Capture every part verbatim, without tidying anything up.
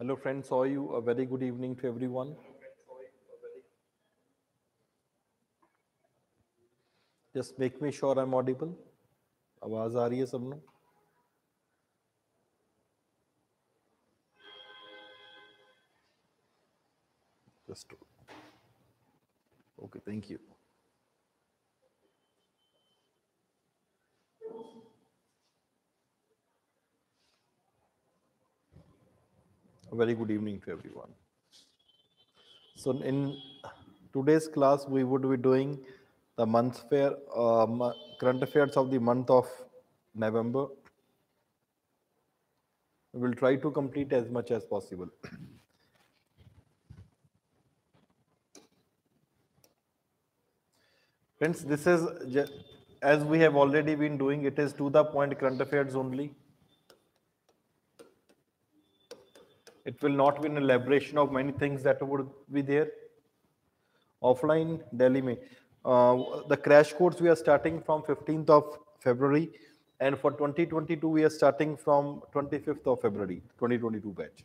Hello friends, how are you? A very good evening to everyone. Just make me sure I'm audible. आवाज आ रही है सबनों? Just okay, thank you. A very good evening to everyone. So in today's class we would be doing the month fair uh, current affairs of the month of November. We will try to complete as much as possible. Friends, this is, as we have already been doing, it is to the point current affairs only. It will not be an elaboration of many things that would be there. Offline Delhi mein. Uh, the crash course we are starting from fifteenth of February, and for twenty twenty-two we are starting from twenty-fifth of February, twenty twenty-two batch.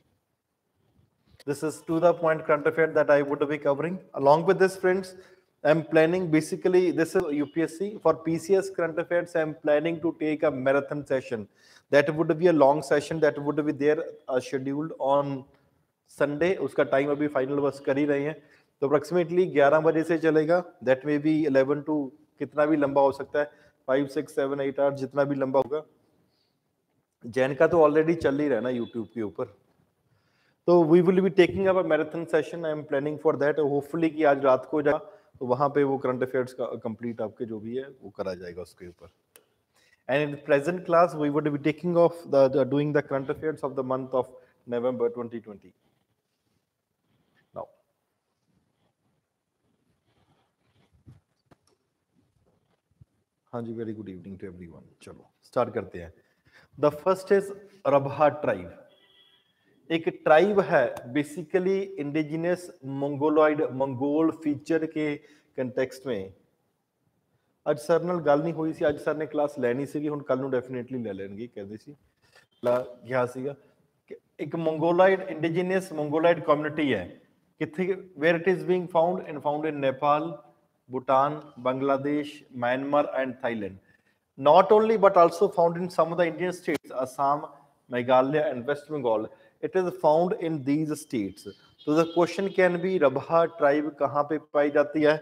This is to the point current affair that I would be covering. Along with this, friends, I am planning basically, this is U P S C. For P C S current affairs, I am planning to take a marathon session. That would be a long session that would be there uh, scheduled on Sunday. Uska time abhi final bas kar hi rahe hain. तो approximately ग्यारह बजे से चलेगा. That may be eleven to कितना भी लंबा हो सकता है, फाइव सिक्स सेवन एट आठ जितना भी लंबा होगा. जैन का तो ऑलरेडी चल ही रहा है ना यूट्यूब के ऊपर. तो we will be taking up a marathon session. I am planning for that. Hopefully कि आज रात को जा तो वहाँ पे वो करंट अफेयर्स का कंप्लीट आपके जो भी है वो करा जाएगा उसके ऊपर. And in present class we would be taking of the doing the current affairs of the month of November twenty twenty. हाँ जी, very good evening to everyone. चलो स्टार्ट करते हैं. The first is Rabha tribe. एक tribe है basically indigenous Mongoloid Mongol feature के context में. अज सर नाल गल नहीं हुई सी, अज सर ने क्लास लेनी सी, हुण कल नूं डेफिनेटली ले लेंगे. कहते सी क्या सीगा कि एक मंगोलॉइड इंडिजिनियस मंगोलॉइड कम्युनिटी है. किथे? Where it is being found and found in Nepal, Bhutan, Bangladesh, Myanmar, and Thailand. Not only, but also found in some of the Indian states, Assam, Meghalaya, and West Bengal. It is found in these states. So the question can be, Rabha tribe कहाँ पे पाई जाती है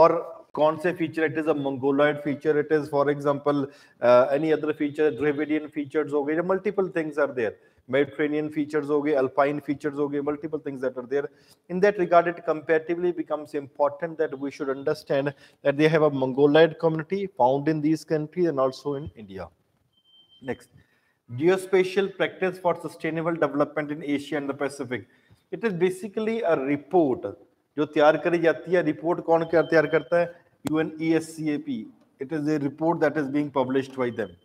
और कौन से feature? It is a Mongoloid feature. It is, for example, uh, any other feature, Dravidian features हो गए. Multiple things are there. Mediterranean features हो गए, alpine features हो गए, multiple things that are there. In that regard, it comparatively becomes important that we should understand that they have a Mongoloid community found in these countries and also in India. Next, geospatial practice for sustainable development in Asia and the Pacific. It is basically a report जो तैयार करी जाती है. Report कौन तैयार करता है? U N E S C A P. It is a report that is being published by them.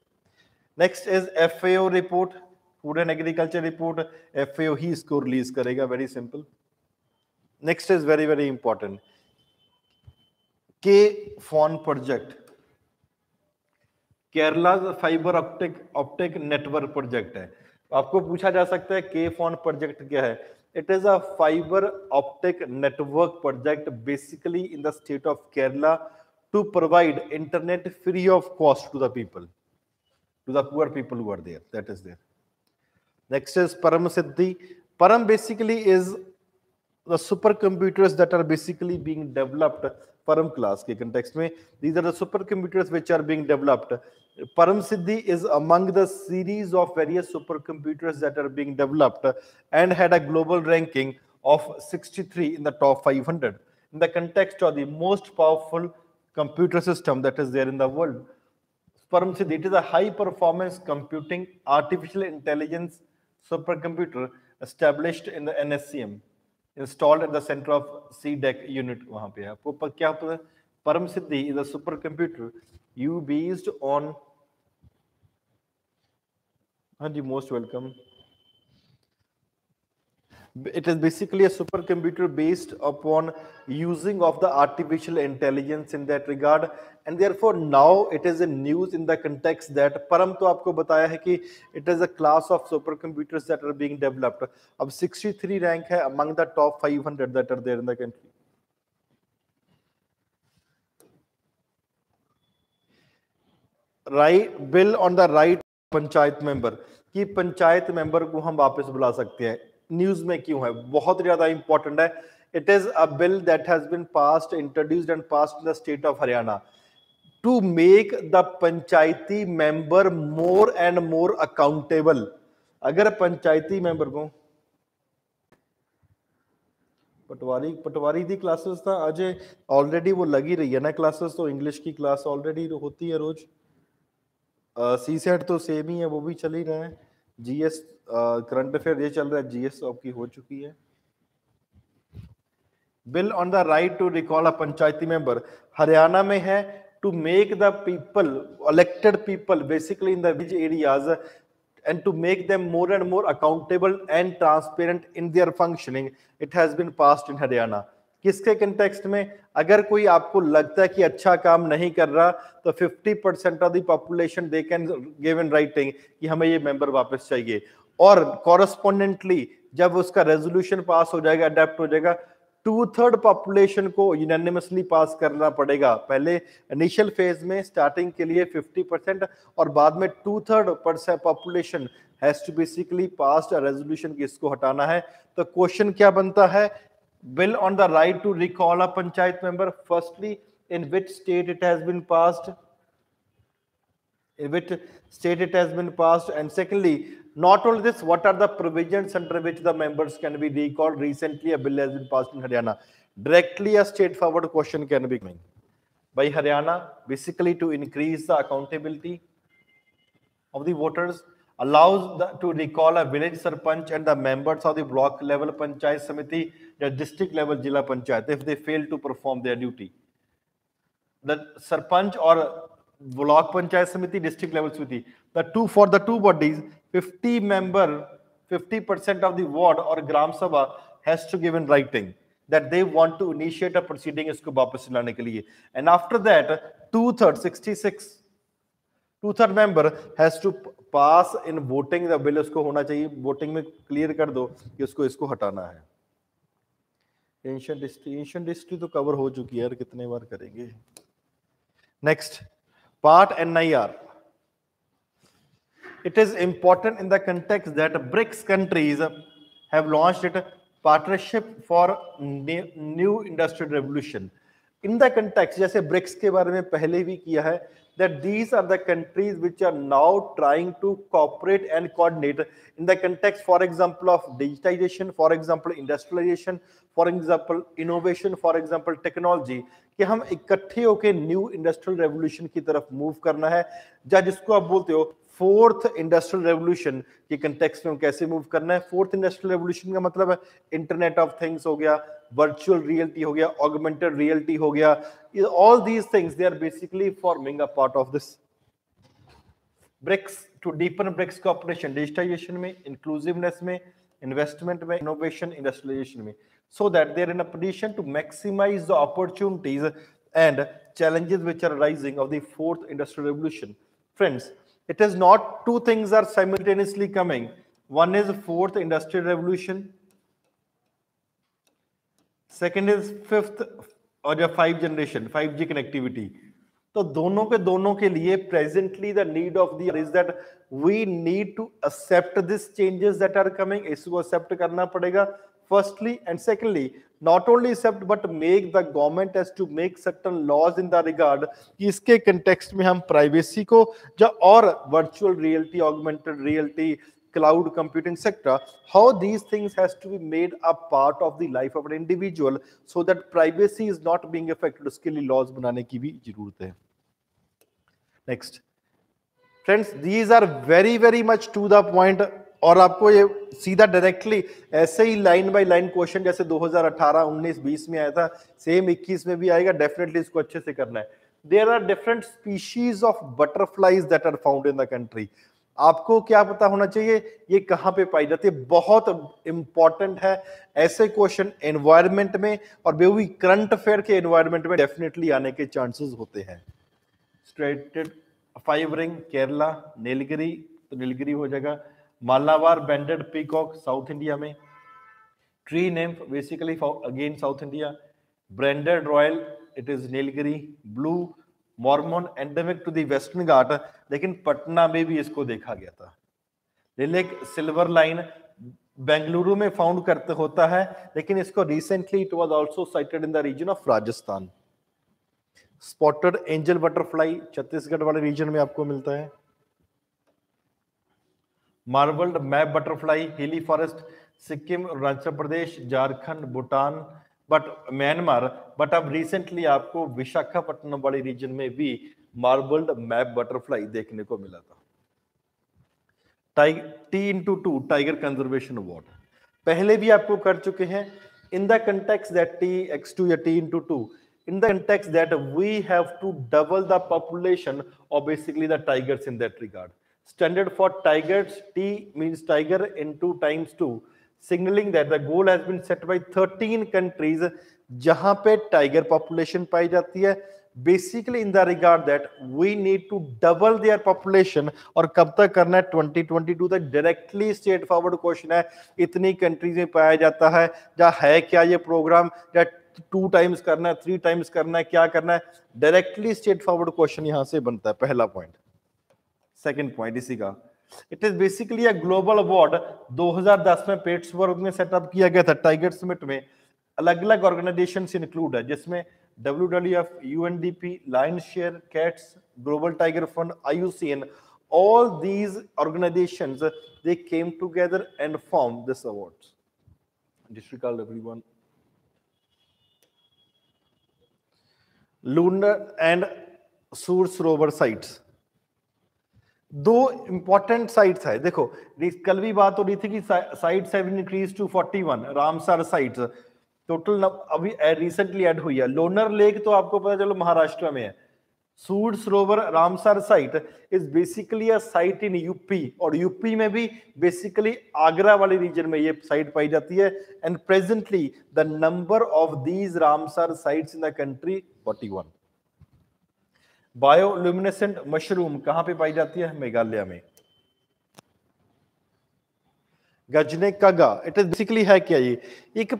Next is F A O report. Food and Agriculture report, F A O ही इसको release करेगा. Very simple. Next is very very important, K F O N project, Kerala fibre optic optic network project है. आपको पूछा जा सकता है K F O N project क्या है? It is a fibre optic network project basically in the state of Kerala to provide internet free of cost to the people, to the poor people who are there. That is there. Next is Param Siddhi. Param basically is the supercomputers that are basically being developed. Param class के context में, these are the supercomputers which are being developed. Param Siddhi is among the series of various supercomputers that are being developed and had a global ranking of sixty-three in the top five hundred. In the context of the most powerful computer system that is there in the world. Param Siddhi, it is a high performance computing artificial intelligence supercomputer established in the N S C M, installed at the center of C D E C unit. वहाँ पे आपको क्या पता है? Param Siddhi is a supercomputer you based on. हाँ जी, most welcome. It is basically a supercomputer based upon using of the artificial intelligence in that regard, and therefore now it is in news in the context that Param to aapko bataya hai ki it is a class of supercomputers that are being developed. Ab sixty-three rank hai among the top five hundred that are there in the country. Right, bill on the right panchayat member कि panchayat member को हम वापस बुला सकते हैं, news में क्यों है, बहुत ज्यादा इंपॉर्टेंट है. It is a bill that has been passed introduced and passed in the state of Haryana to make the panchayati member more and more accountable. अगर पंचायती मेंबर को पटवारी पटवारी दी क्लासेस था आज ऑलरेडी वो लगी रही है ना क्लासेस, तो इंग्लिश की क्लास ऑलरेडी होती है रोज. सी uh, सेट तो सेम ही है, वो भी चल ही रहा है. जीएस करंट अफेयर ये चल रहा है, जीएस आपकी हो चुकी है. Bill on the right to recall a panchayati member Haryana में है to make the people elected people basically in the village areas and to make them more and more accountable and transparent in their functioning. It has been passed in Haryana. किसके context में? अगर कोई आपको लगता है कि अच्छा काम नहीं कर रहा तो fifty percent of the population they can give in writing कि हमें ये मेंबर वापस चाहिए, और कॉरेस्पोंडेंटली जब उसका रेजोल्यूशन पास हो जाएगा, अडेप्ट हो जाएगा, टू थर्ड पॉपुलेशन को यूनानिमसली पास करना पड़ेगा. पहले इनिशियल फेज में स्टार्टिंग के लिए फिफ्टी परसेंट और बाद में two third population has to basically pass resolution कि इसको हटाना है. तो क्वेश्चन क्या बनता है? Bill on the right to recall a panchayat member. Firstly, in which state it has been passed? In which state it has been passed? And secondly, not only this, what are the provisions under which the members can be recalled? Recently, a bill has been passed in Haryana. Directly, a straightforward question can be made by Haryana, basically to increase the accountability of the voters. Allows the, to recall a village sarpanch and the members of the block level panchayat samiti, the district level jila panchayat, if they fail to perform their duty. The sarpanch or block panchayat samiti, district level samiti, the two for the two bodies, fifty member, fifty percent of the ward or gram sabha has to give in writing that they want to initiate a proceeding isko वापस लाने के लिए. And after that, two third, sixty-six. Two third member has to pass in voting the bill. उसको होना चाहिए voting में clear कर दो कि उसको इसको हटाना है. एंशिएंट हिस्ट्री, एंशिएंट हिस्ट्री तो कवर हो चुकी है यार, कितने बार करेंगे. Next part N I R. It is important in the context that BRICS countries have launched it partnership for new industrial revolution. In the context जैसे ब्रिक्स के बारे में पहले भी किया है that these are the countries which are now trying to cooperate and coordinate in the context, for example, of digitization, for example, industrialization, for example, innovation, for example, technology, कि हम इकट्ठे होके न्यू इंडस्ट्रियल रेवोल्यूशन की तरफ move करना है, या जिसको आप बोलते हो फोर्थ इंडस्ट्रियल रेवोल्यूशन के कंटेक्स्ट में कैसे मूव करना है. फोर्थ इंडस्ट्रियल रेवोल्यूशन का मतलब है इंटरनेट ऑफ थिंग्स हो गया, वर्चुअल रियलिटी हो गया, ऑगमेंटेड रियलिटी हो गया. All these things they are basically forming a part of this BRICS to deepen BRICS cooperation digitisation में, इंक्लूसिवनेस में, इन्वेस्टमेंट में, इनोवेशन, इंडस्ट्रियलाइजेशन में, so that they are in a position to maximize the opportunities and challenges which are arising of the fourth industrial revolution. Friends, it is not two things are simultaneously coming. One is fourth industrial revolution, second is fifth or the five generation five G connectivity. तो दोनों के दोनों के लिए presently the need of the is that we need to accept this changes that are coming. इसको accept करना पड़ेगा firstly, and secondly, not only accept but make the government has to make certain laws in the regard कि इसके context में हम privacy को या और virtual reality, augmented reality, cloud computing sector, how these things has to be made a part of the life of an individual so that privacy is not being affected. उसके लिए laws बनाने की भी जरूरत है. Next, friends, these are very very much to the point. और आपको ये सीधा डायरेक्टली ऐसे ही लाइन बाय लाइन क्वेश्चन जैसे दो हज़ार अठारह, उन्नीस, बीस में आया था, सेम इक्कीस में भी आएगा. डेफिनेटली इसको अच्छे से करना है. There are different species of butterflies that are found in the country. आपको क्या पता होना चाहिए ये कहाँ पे पाई जाती है, बहुत इंपॉर्टेंट है। ऐसे क्वेश्चन एनवायरमेंट में और बेबी करंट अफेयर के एनवायरमेंट में डेफिनेटली आने के चांसेस होते हैं। Striated five ring Kerala, Nilgiri, तो नीलगिरी हो जाएगा, Malabar banded peacock south India में, tree nymph basically again south India, branded royal it is Nilgiri, blue Mormon endemic to the western Ghat, लेकिन पटना में भी इसको देखा गया था। लिलेक सिल्वर लाइन बेंगलुरु में फाउंड करते होता है, लेकिन इसको recently it was also sighted in the region of Rajasthan. Spotted angel butterfly Chhattisgarh वाले रीजन में आपको मिलता है। Marbled map butterfly hilly forest Sikkim, Arunachal Pradesh, Jharkhand, Bhutan, but Myanmar, but अब रिसेंटली आपको विशाखापट्टनम वाले रीजन में भी मार्बल्ड मैप बटरफ्लाई देखने को मिला था। टाइग T into two tiger conservation award पहले भी आपको कर चुके हैं। In the context that T X two या T into two, in the context that we have to double the population और basically the tigers in that regard. Standard for tigers T means tiger into times two, signalling that the goal has been set by thirteen countries जहां पे tiger population पाई जाती है। Basically in the regard that we need to double their population, और कब तक करना है? ट्वेंटी ट्वेंटी टू तक। डायरेक्टली स्ट्रेट फॉरवर्ड क्वेश्चन है, इतनी कंट्रीज में पाया जाता है, या है क्या ये प्रोग्राम, या टू टाइम्स करना है, थ्री टाइम्स करना है, क्या करना है? डायरेक्टली स्ट्रेट फॉरवर्ड क्वेश्चन यहाँ से बनता है, पहला पॉइंट। सेकेंड पॉइंट इसी का, it is basically a global award, दो हज़ार दस में पिट्सबर्ग में सेटअप किया गया था। टाइगर समिट में अलग अलग ऑर्गेनाइजेशंस इंक्लूड है, जिसमें WWF, UNDP, lion share, cats, global tiger fund, IUCN, all these organisations they came together and form this award. District everyone Lonar and Sur Sarovar sites, दो इंपॉर्टेंट साइट्स है। देखो कल भी बात हो रही थी कि sites have increase to forty one, Ramsar sites total अभी रिसेंटली ऐड हुई है। लोनर लेक तो आपको पता चलो महाराष्ट्र में है। Sur Sarovar Ramsar site is basically a site in UP, और यूपी में भी बेसिकली आगरा वाले रीजन में ये साइट पाई जाती है। And presently the number of these Ramsar sites in the country forty one. Bioluminescent mushroom कहां पे पाई जाती है? मेघालय में। गजने कागा, इट इज बेसिकली है क्या ये? एक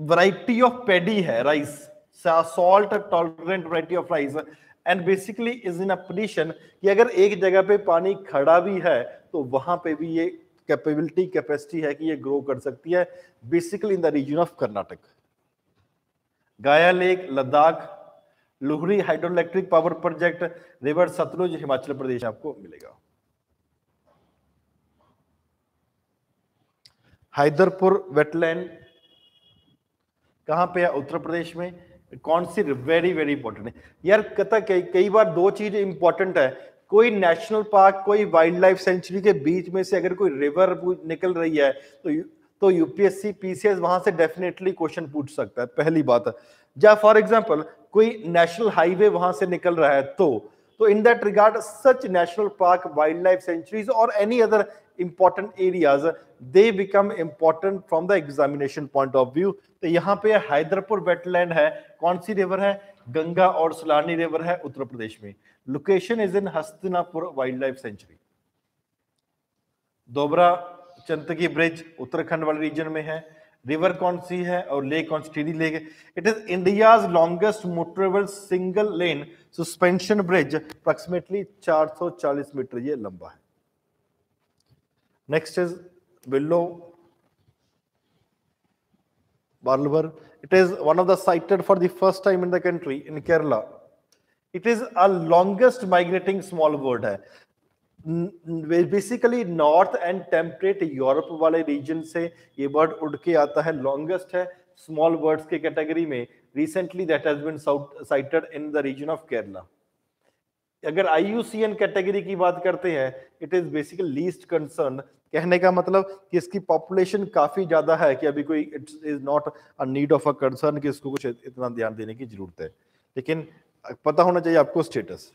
वैरायटी ऑफ पेडी है, rice, salt tolerant variety of rice, and basically is in a position कि अगर एक जगह पे पानी खड़ा भी है तो वहां पे भी ये कैपेबिलिटी कैपेसिटी है कि ये ग्रो कर सकती है, basically in the region of Karnataka. Gaya lake Ladakh, Luhri hydroelectric power project, river Sutlej Himachal Pradesh आपको मिलेगा। हैदरपुर वेटलैंड कहां पे है? उत्तर प्रदेश में। कौन सी? वेरी वेरी इंपॉर्टेंट है यार, कता कई कई बार दो चीजें इंपॉर्टेंट है। कोई नेशनल पार्क, कोई वाइल्ड लाइफ सेंचुरी के बीच में से अगर कोई रिवर निकल रही है तो तो यूपीएससी पीसीएस वहां से डेफिनेटली क्वेश्चन पूछ सकता है, पहली बात। या फॉर एग्जाम्पल कोई नेशनल हाईवे वहां से निकल रहा है तो तो in that regard such national park, wild life sanctuaries और any other important areas they become important from the examination point of view. तो यहाँ पे हैदरपुर वेटलैंड है, कौन सी रिवर है? गंगा और सलानी रिवर है उत्तर प्रदेश में। Location is in Hastinapur wild life sanctuary. Dobra Chanti bridge Uttarakhand वाले रीजन में है। रिवर कौन सी है और लेक कौन सी? Tehri lake. It is India's longest motorable single lane suspension bridge, approximately चार सौ चालीस मीटर ये लंबा है। Next is willow warbler, it is one of the sighted for the first time in the country in Kerala. It is a longest migrating small bird है, basically north and temperate Europe वाले region से ये bird उड़ के आता है, longest है small birds के कैटेगरी में। Recently that has been sighted in the region of Kerala. अगर आईयूसीएन कैटेगरी की बात करते हैं, it is basically least concern, कहने का मतलब कि इसकी पॉपुलेशन काफी ज्यादा है कि अभी कोई it is not a need of a concern कि इसको कुछ इतना ध्यान देने की जरूरत है, लेकिन पता होना चाहिए आपको status.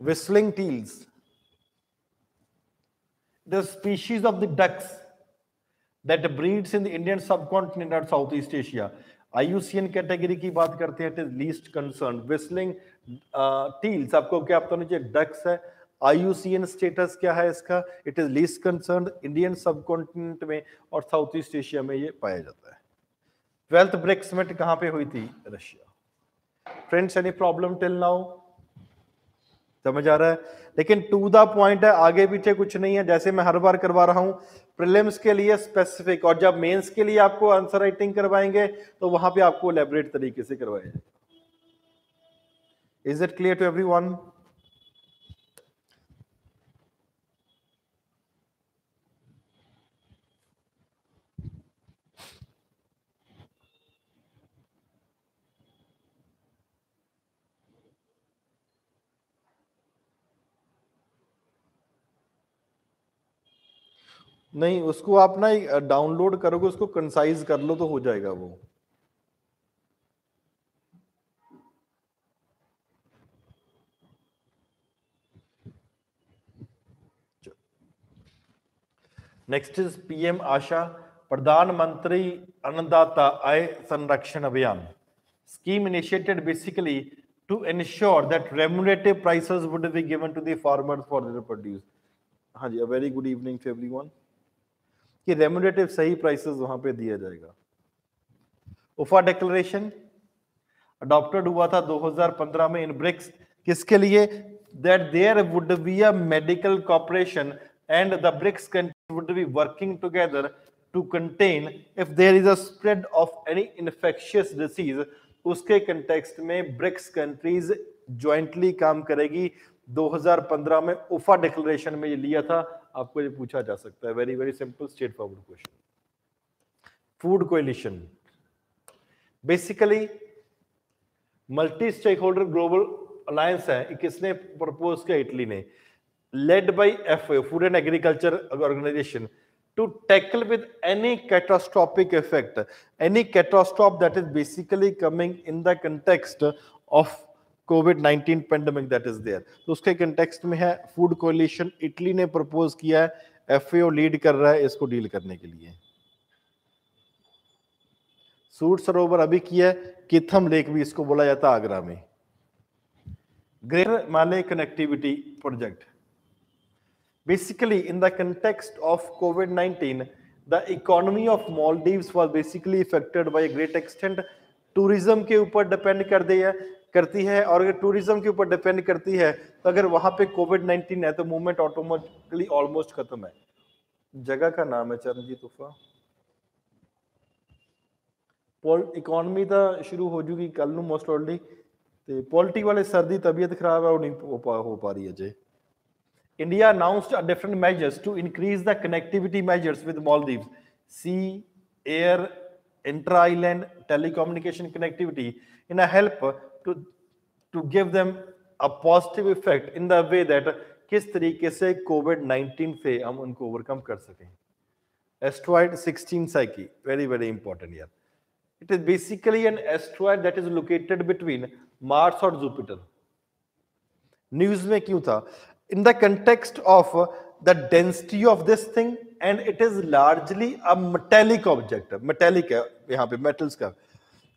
whistling teals, the species of the ducks that breeds in the Indian subcontinent and Southeast Asia. I U C N category की बात करते हैं, it is least concerned. Whistling teals, आपको क्या पता नहीं ducks है. I U C N status क्या है इसका? It is least concerned. Indian subcontinent में और Southeast Asia में ये पाया जाता है. ट्वेल्थ ब्रिक्स में कहाँ पे हुई थी? Russia. Friends, any problem till now? समझ आ रहा है? लेकिन टू द पॉइंट है, आगे पीछे कुछ नहीं है. जैसे मैं हर बार करवा रहा हूं, प्रीलिम्स के लिए स्पेसिफिक, और जब मेंस के लिए आपको आंसर राइटिंग करवाएंगे तो वहां पे आपको एलैबोरेट तरीके से करवाया जाएगा. Is it clear to everyone? नहीं, उसको आप ना डाउनलोड करोगे, उसको कंसाइज कर लो तो हो जाएगा वो. नेक्स्ट इज पीएम आशा, प्रधानमंत्री अन्नदाता Aay Sanrakshan Abhiyan scheme, initiated basically to ensure that remunerative prices would be given to the farmers for their produce. हाँ जी, a very good evening to everyone. कि रेम्युनरेटिव सही प्राइसेस वहां पे दिया जाएगा. उफा डिक्लेरेशन अडॉप्टेड हुआ था दो हज़ार पंद्रह में इन ब्रिक्स, किसके लिए? That there would be a medical cooperation and the BRICS countries would be working together to contain if there is a spread of any infectious disease. उसके कंटेक्स्ट में ब्रिक्स कंट्रीज ज्वाइंटली काम करेगी. दो हज़ार पंद्रह में उफा डिक्लेरेशन में ये लिया था. आपको ये पूछा जा सकता है. Very very simple, straight forward question. Food coalition basically multi stake holder global alliance है. किसने प्रपोज किया? इटली ने. Led by F A O, food and agriculture organisation, to tackle with any catastrophic effect. Any catastrophe that is basically coming in the context of COVID nineteen pandemic that is there. तो उसके context में है food coalition. Italy ने propose किया है, F A O lead कर रहा है इसको डील करने के लिए. सूट सरोवर अभी किया है, किथम लेक भी इसको बोला जाता है आगरा में. Greater Male connectivity project, basically in the context of COVID nineteen the economy of Maldives was basically affected by great extent. Tourism के ऊपर डिपेंड कर दिया करती है, और अगर टूरिज्म के ऊपर डिपेंड करती है तो अगर वहां पे कोविड नाइनटीन है तो मूवमेंट ऑटोमेटिकली ऑलमोस्ट खत्म है. जगह का नाम है चरणजीत उफा. पॉल इकोनॉमी तो शुरू हो जूगी कल नू मोस्ट ऑलरेडी. तो पॉलिटी वाले सर्दी तबीयत खराब है, वो नहीं हो पा हो पा रही है जे. India announced different measures to increase the connectivity measures with Maldives. Sea, air, inter island telecommunication connectivity in a help To, to give them a positive effect in the way that किस तरीके से कोविड नाइनटीन से हम उनको overcome कर सकें. Asteroid sixteen Psyche, very very important यार. It is basically an asteroid that is located between Mars और जुपिटर. न्यूज में क्यों था? In the context of the density of this thing and it is largely a metallic object. Metallic है यहाँ पे, metals का.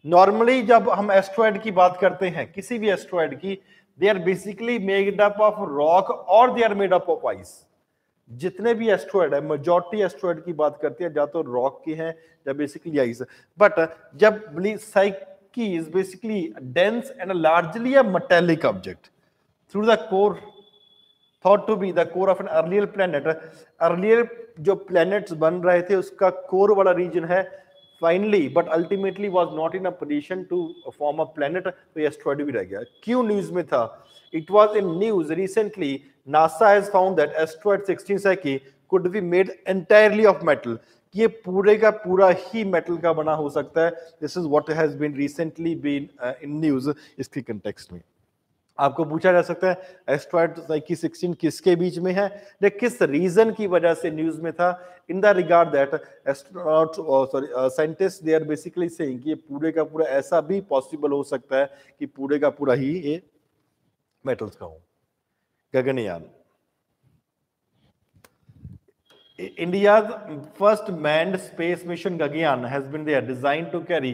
Normally जब हम एस्ट्रॉइड की बात करते हैं, किसी भी एस्ट्रॉइड की, they are basically made up of rock और they are made up of ice. जितने भी एस्ट्रॉइड है, मेजॉरिटी एस्ट्रॉइड की बात करते हैं, या तो रॉक की हैं या बेसिकली आइस. बट जब Psyche is basically dense and largely a metallic object through the core, thought to be the core of an earlier planet. Earlier जो प्लेनेट्स बन रहे थे उसका कोर वाला रीजन है. Finally, but ultimately was not in a position to form a planet, so asteroid भी रह गया. क्यों न्यूज़ में था? It was in news recently. NASA has found that asteroid sixteen Psyche could be made entirely of metal. ये पूरे का पूरा ही मेटल का बना हो सकता है. This is what has been recently been uh, in news. इसके कंटेक्स्ट में आपको पूछा जा सकता है एस्ट्रॉइड साइकी सिक्सटीन किसके बीच में है या किस रीजन की वजह से न्यूज में था. In the regard that astronaut sorry scientist they are basically saying कि ये पूरे का पूरा ऐसा भी पॉसिबल हो सकता है कि पूरे का पूरा ही ये मेटल्स का हो. Gaganyaan. India's first manned space mission Gaganyaan has been there, designed to carry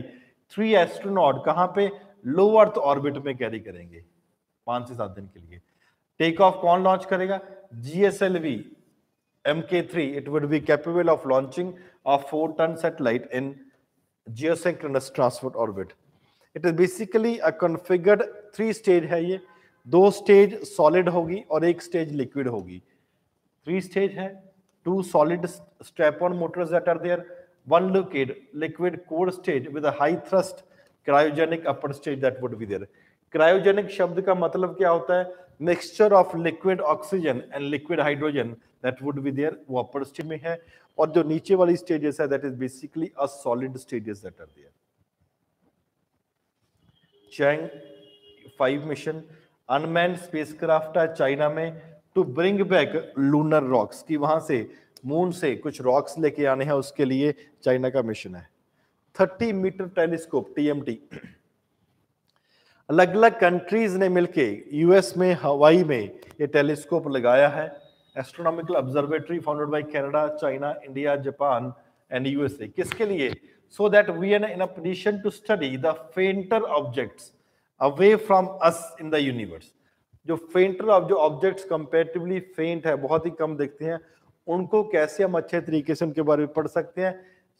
three astronaut. कहाँ पे? लो अर्थ ऑर्बिट में कैरी करेंगे पांच से सात दिन के लिए. टेक ऑफ कौन लॉन्च करेगा? GSLV M K three. It would be capable of launching of four ton satellite in geosynchronous transport orbit. It is basically a configured three stage है ये. दो स्टेज सॉलिड होगी और एक स्टेज लिक्विड होगी. Three stage है, two solid strap-on motors that are there, one liquid liquid core stage with a high thrust, cryogenic upper stage that would be there. Cryogenic शब्द का मतलब क्या होता है? Mixture of liquid oxygen and liquid hydrogen that would be there. वो upper stage में है और जो नीचे वाली stages है that is basically a solid stages that are there. Chang Five mission unmanned spacecraft है चाइना में. To bring back lunar rocks की वहां से मून से कुछ रॉक्स लेके आने हैं, उसके लिए चाइना का मिशन है. Thirty metre telescope T M T. अलग अलग कंट्रीज ने मिलके यूएस में हवाई में ये टेलीस्कोप लगाया है. Astronomical observatory founded by Canada, China, India, Japan and USA. किसके लिए? So that we are in a position to study the fainter objects away from us in the universe. जो फेंटर ऑफ जो objects comparatively faint है, बहुत ही कम देखते हैं, उनको कैसे हम अच्छे तरीके से उनके बारे में पढ़ सकते हैं,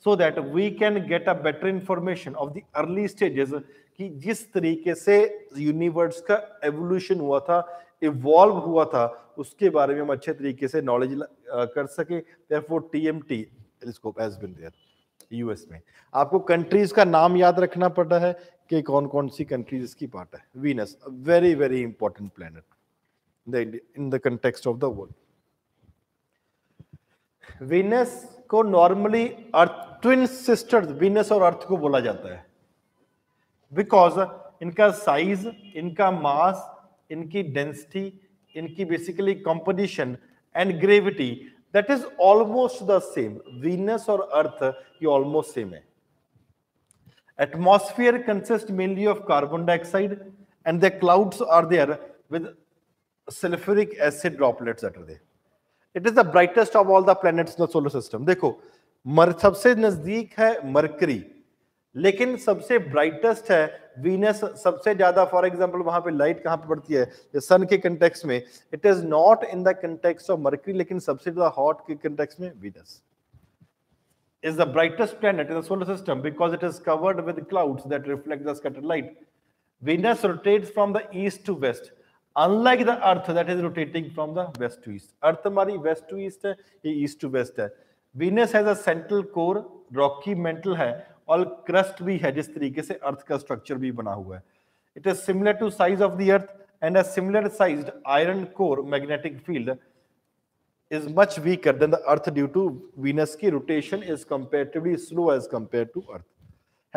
so that we can get a better information of the early stages कि जिस तरीके से यूनिवर्स का एवोल्यूशन हुआ था, इवॉल्व हुआ था, उसके बारे में हम अच्छे तरीके से नॉलेज कर सके. Therefore T M T telescope has been there US में. आपको कंट्रीज का नाम याद रखना पड़ रहा है कि कौन कौन सी कंट्रीज इसकी पार्ट है. Venus very very important planet in the context of the world. Venus को नॉर्मली अर्थ ट्विन सिस्टर्स वीनस और अर्थ को बोला जाता है बिकॉज इनका साइज, इनका मास, इनकी डेंसिटी, इनकी basically composition and gravity that is almost the same. Venus और अर्थ ये ऑलमोस्ट सेम है. Atmosphere consists mainly of carbon dioxide, and the clouds are there with sulfuric acid droplets that are there. It is the brightest of all the planets in the solar system. देखो, मर सबसे नजदीक है mercury, लेकिन सबसे brightest है Venus. सबसे ज्यादा फॉर एग्जाम्पल वहां पे लाइट कहाँ पे पड़ती है? सन के कंटेक्स में. It is not in the context of Mercury, लेकिन सबसे ज्यादा हॉट के कंटेक्स में Venus is the brightest planet in the solar system because it is covered with clouds that reflect the scattered light. Venus rotates from the east to west, unlike the Earth that is rotating from the west to east. Earth हमारी west to east है, ये east to west है. Venus has a central core, rocky mantle है और crust भी है, जिस तरीके से Earth का structure भी बना हुआ है. It is similar to size of the Earth and a similar sized iron core magnetic field is much weaker than the Earth due to Venus की rotation is comparatively slow as compared to Earth.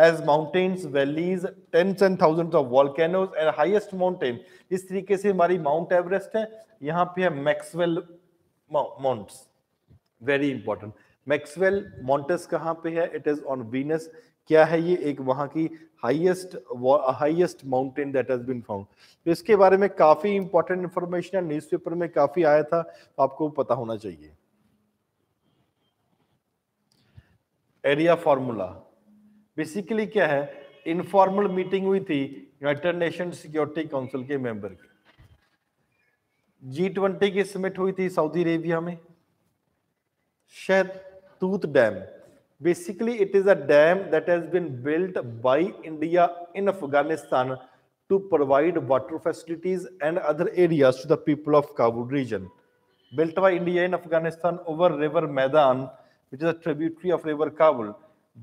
Has mountains, valleys, tens and thousands of volcanoes and highest mountain. इस तरीके से हमारी mount Everest है, यहाँ पे है Maxwell mounts. Very important. Maxwell Montes कहाँ पे है? It is on Venus. क्या है ये? एक वहाँ की highest highest mountain that has been found. तो इसके बारे में काफी इंपॉर्टेंट इंफॉर्मेशन न्यूज़पेपर में काफी आया था, तो आपको पता होना चाहिए. एरिया फार्मूला बेसिकली क्या है? इनफॉर्मल मीटिंग हुई थी यूनाइटेड नेशन सिक्योरिटी काउंसिल के मेंबर की. जी ट्वेंटी की समिट हुई थी सऊदी अरेबिया में. Shahtoot dam basically it is a dam that has been built by India in Afghanistan to provide water facilities and other areas to the people of Kabul region. Built by India in Afghanistan over river Maidan, which is a tributary of river Kabul.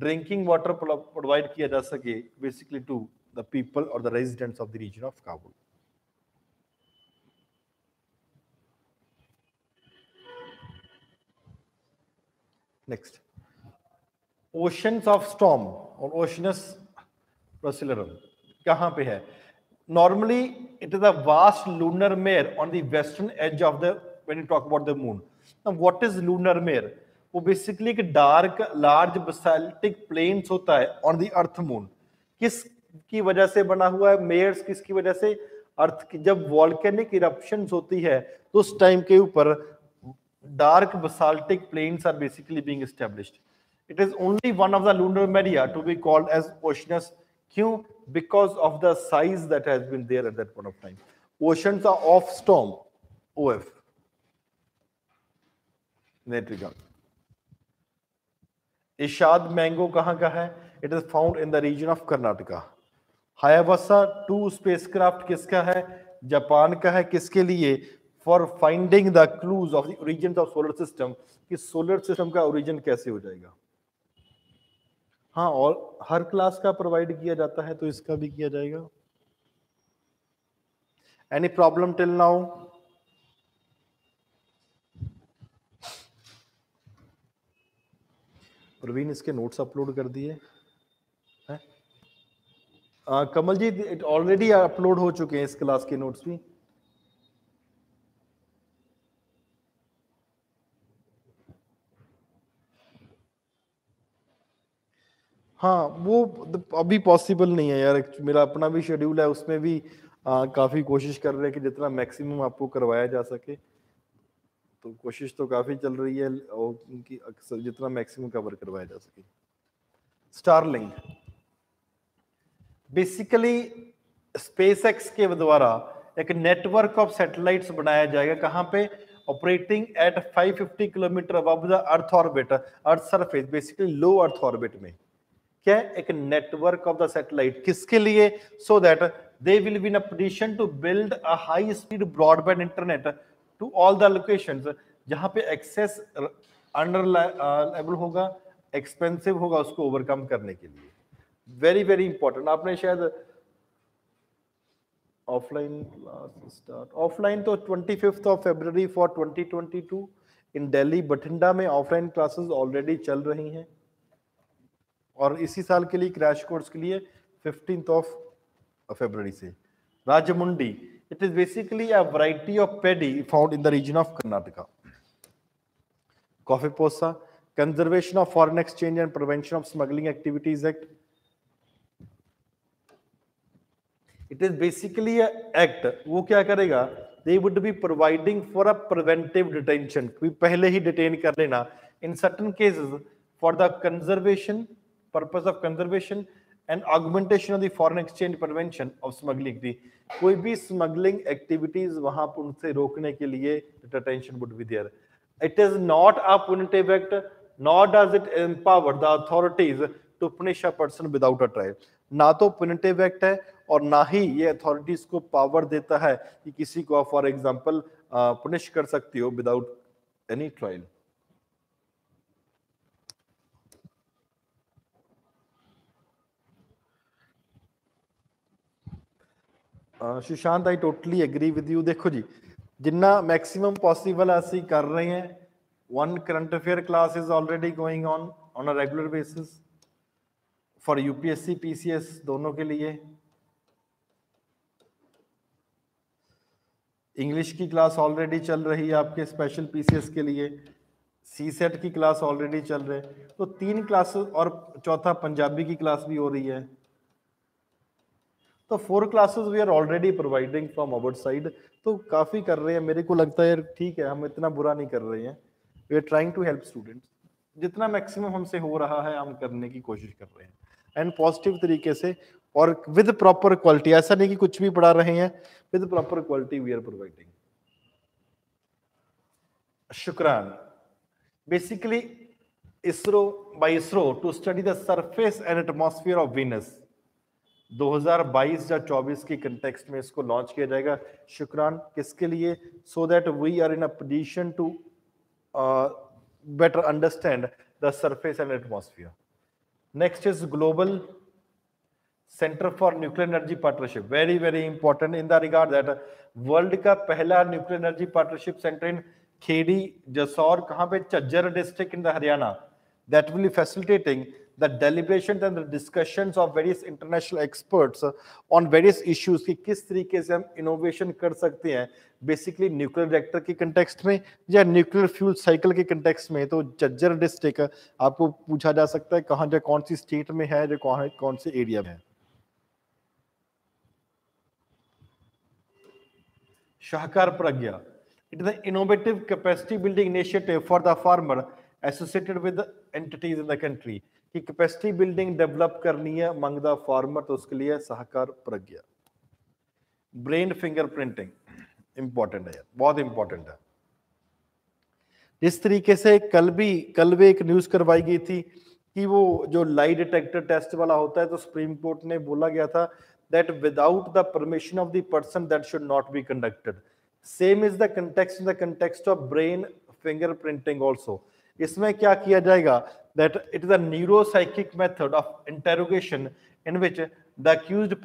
Drinking water provide किया जा सके basically to the people or the residents of the region of Kabul. Next. Oceans of storm और Oceanus Procellarum कहाँ पे है? Normally it is a vast lunar mare on the western edge of the when you talk about the moon. What is lunar mare? वो basically एक dark large basaltic plains होता है on the earth moon. किसकी वजह से बना हुआ है? मेयर्स किसकी वजह से? अर्थ की जब वॉल्केनिक इरप्शंस होती है तो उस टाइम के ऊपर dark basaltic plains are basically being established. It is only one of the lunar maria to be called as Oceanus. क्यों? Because of the size that has been there at that point of time. Oceans are of storm, of नेट्रिका। Ishad mango कहां का है? It is found in the region of Karnataka. Hayabusa two spacecraft किसका है? Japan का है। किसके लिए? For finding the clues of the origin of solar system, कि सोलर सिस्टम का ओरिजिन कैसे हो जाएगा। हाँ, और हर क्लास का प्रोवाइड किया जाता है तो इसका भी किया जाएगा। Any problem till now? Praveen इसके नोट्स अपलोड कर दिए हैं। Kamal ji it already upload हो चुके हैं इस क्लास के नोट्स भी। हाँ, वो अभी पॉसिबल नहीं है यार, मेरा अपना भी शेड्यूल है, उसमें भी आ, काफी कोशिश कर रहे हैं कि जितना मैक्सिमम आपको करवाया जा सके। तो कोशिश तो काफी चल रही है और उनकी अक्सर जितना मैक्सिमम कवर करवाया जा सके। स्टारलिंक बेसिकली स्पेसएक्स के द्वारा एक नेटवर्क ऑफ सैटेलाइट्स बनाया जाएगा। कहाँ पे? ऑपरेटिंग एट पाँच सौ पचास kilometre above the earth orbit, earth surface, basically low earth orbit में। क्या है? एक नेटवर्क ऑफ द सैटेलाइट। किसके लिए? So that they will be in a position to build a high speed broadband internet to all the locations, जहां पे access under level होगा, expensive होगा, उसको ओवरकम करने के लिए। Very very important. आपने शायद ऑफलाइन क्लास स्टार्ट, ऑफलाइन तो पच्चीस फरवरी for twenty twenty two in Delhi Bathinda में ऑफलाइन क्लासेस ऑलरेडी चल रही हैं, और इसी साल के लिए क्रैश कोर्स के लिए फिफ्टींथ ऑफ फरवरी से। राजमुंडी, it is basically a variety of paddy found in the region of Karnataka. Coffee posa, Conservation of Foreign Exchange and Prevention of Smuggling Activities Act. It is basically a act. वो क्या करेगा? They would be providing for a preventive detention. कोई पहले ही detain कर लेना. In certain cases, for the conservation purpose of conservation and augmentation of the foreign exchange prevention of smuggling. कोई भी smuggling activities वहां पर उनसे रोकने के लिए detention would be there. It is not a punitive act, nor does it empower the authorities to punish a person without a trial. ना तो पुनिटिव एक्ट है और ना ही ये अथॉरिटीज को पावर देता है कि किसी को फॉर एग्जांपल पनिश कर सकती हो without any trial. Sushant I totally agree with you. देखो जी, जितना मैक्सिमम पॉसिबल ऐसी कर रहे हैं। One current affair class is already going on on a regular basis for UPSC PCS दोनों के लिए। इंग्लिश की क्लास ऑलरेडी चल रही है आपके स्पेशल पीसीएस के लिए। सी सेट की क्लास ऑलरेडी चल रही है। तो तीन क्लासेस और चौथा पंजाबी की क्लास भी हो रही है। तो four classes we are already providing from our side. तो काफ़ी कर रहे हैं, मेरे को लगता है ठीक है, हम इतना बुरा नहीं कर रहे हैं। We are trying to help students, जितना मैक्सिमम हमसे हो रहा है हम करने की कोशिश कर रहे हैं, एंड पॉजिटिव तरीके से और विद प्रॉपर क्वालिटी। ऐसा नहीं कि कुछ भी पढ़ा रहे हैं, with proper quality we are providing. Shukrayaan, basically ISRO by ISRO to study the surface and atmosphere of Venus. दो हज़ार बाईस या चौबीस के कंटेक्स्ट में इसको लॉन्च किया जाएगा। शुक्रान किसके लिए? So that we are in a position to better understand the surface and atmosphere. Next is global centre for nuclear energy partnership. Very very important in the regard that world का पहला nuclear energy partnership centre in Kheri Jasaur, कहाँ पे? Jhajjar district in the Haryana. That will be facilitating the deliberations and the discussions of various international experts on various issues कि किस तरीके से हम innovation कर सकते हैं basically nuclear reactor के context में या nuclear fuel cycle के context में। तो जज्जर district आपको पूछा जा सकता है कहाँ, जो कौन सी state में है, जो कहाँ कौन से area में है। Shahkar Pragya. It is an innovative capacity building initiative for the farmer associated with the entities in the country. कि capacity building develop करनी है among the farmer, तो उसके लिए Shahkar Pragya. Brain fingerprinting important है यार, बहुत important है. इस तरीके से कल भी कल भी एक न्यूज करवाई गई थी कि वो जो लाई डिटेक्टर टेस्ट वाला होता है, तो सुप्रीम कोर्ट ने बोला गया था that without the permission of the person that should not be conducted. Same is the context in the context of brain fingerprinting also. इसमें क्या किया जाएगा that it is a neuropsychic method of interrogation in which the accused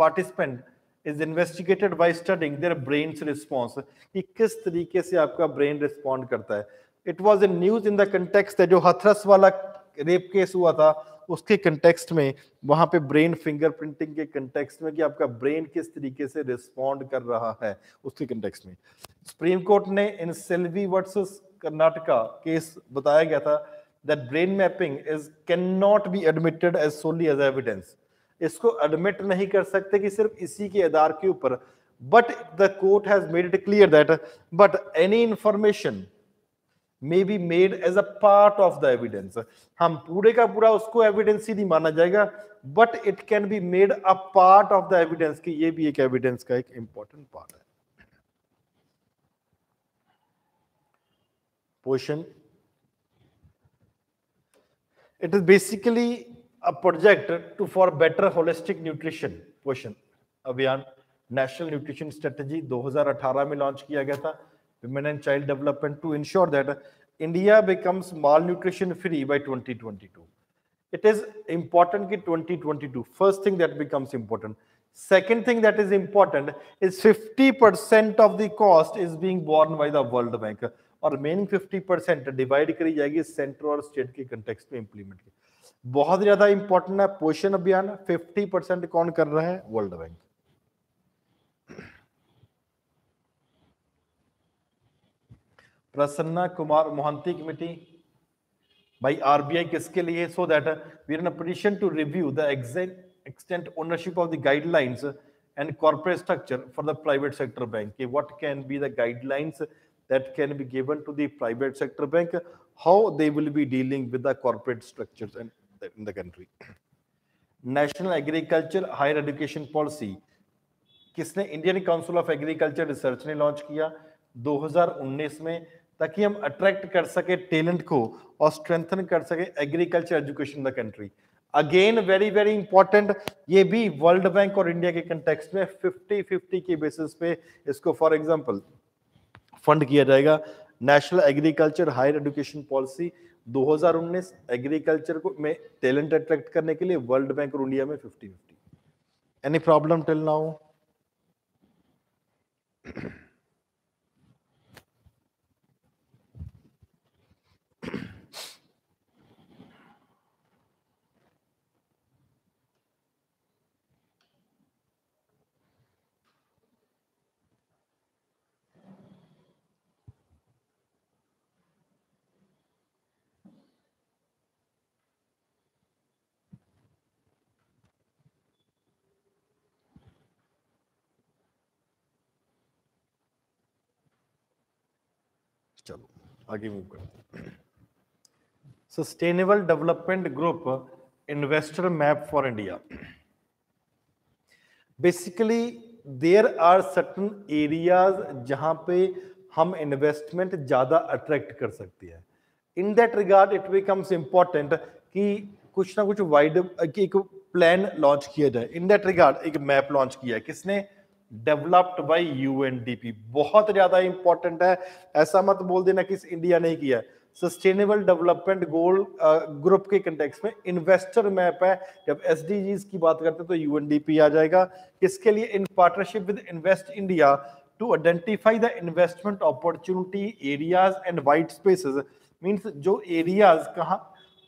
participant is investigated by studying their brain's response. कि किस तरीके से आपका brain respond करता है. It was in news in the context that जो हथरस वाला rape case हुआ था, उसके context में वहाँ पे brain fingerprinting के context में कि आपका brain किस तरीके से respond कर रहा है, उसके context में. Supreme Court ने in Selvi versus Karnataka case बताया गया था that brain mapping is cannot be admitted as solely as evidence. इसको एडमिट नहीं कर सकते कि सिर्फ इसी के आधार के ऊपर. But the court has made it clear that but any information may be made as a part of the evidence. हम पूरे का पूरा उसको एविडेंस ही नहीं माना जाएगा, but it can be made a part of the evidence कि ये भी एक एविडेंस का एक इंपॉर्टेंट पार्ट है. Portion it is basically a project to for better holistic nutrition portion अभियान national nutrition strategy दो हज़ार अठारह में लॉन्च किया गया था women and child development to ensure that India becomes malnutrition free by twenty twenty-two. It is important कि twenty twenty-two first thing that becomes important. Second thing that is important is fifty percent of the cost is being borne by the World Bank और remaining fifty percent divide करी जाएगी centre और state के context में implement की. बहुत ज्यादा important है पोषण अभियान. पचास परसेंट कौन कर रहा है? World bank. Prasanna Kumar Mohanty committee भाई आरबीआई किसके लिए? So that we are in a position to review the exact extent ownership of the guidelines and corporate structure for the private sector bank. What can be the guidelines that can be given to the private sector bank, how they will be dealing with the corporate structures and in the country. National Agriculture Higher Education Policy किसने? Indian Council of Agriculture Research ने launch किया दो हज़ार उन्नीस में, ताकि हम attract कर सके टैलेंट को और स्ट्रेंथन कर सके agriculture education in the country. Again very very important, ये भी वर्ल्ड बैंक और इंडिया के कंटेक्स्ट में फिफ्टी फिफ्टी के बेसिस पे इसको फॉर एग्जाम्पल फंड किया जाएगा. National agriculture higher education policy दो हज़ार उन्नीस एग्रीकल्चर को में टैलेंट अट्रैक्ट करने के लिए वर्ल्ड बैंक और इंडिया में fifty fifty. Any problem till now? चलो आगे मूव करते हैं. Sustainable development group investor map for India. Basically there are certain areas जहां पे हम इन्वेस्टमेंट ज्यादा अट्रैक्ट कर सकते हैं. In that regard it becomes important कि कुछ ना कुछ वाइड एक प्लान लॉन्च किया जाए. इन दैट रिगार्ड एक मैप लॉन्च किया है. किसने? Developed by UNDP. बहुत ज्यादा इंपॉर्टेंट है, ऐसा मत बोल देना कि इंडिया नहीं किया. सस्टेनेबल डेवलपमेंट गोल ग्रुप के कंटेक्स्ट में इन्वेस्टर मैप है. जब एसडीजीज की बात करते हैं तो यूएनडीपी आ जाएगा. इसके लिए in partnership with invest India to identify the investment opportunity areas and white spaces. Means जो एरियाज कहाँ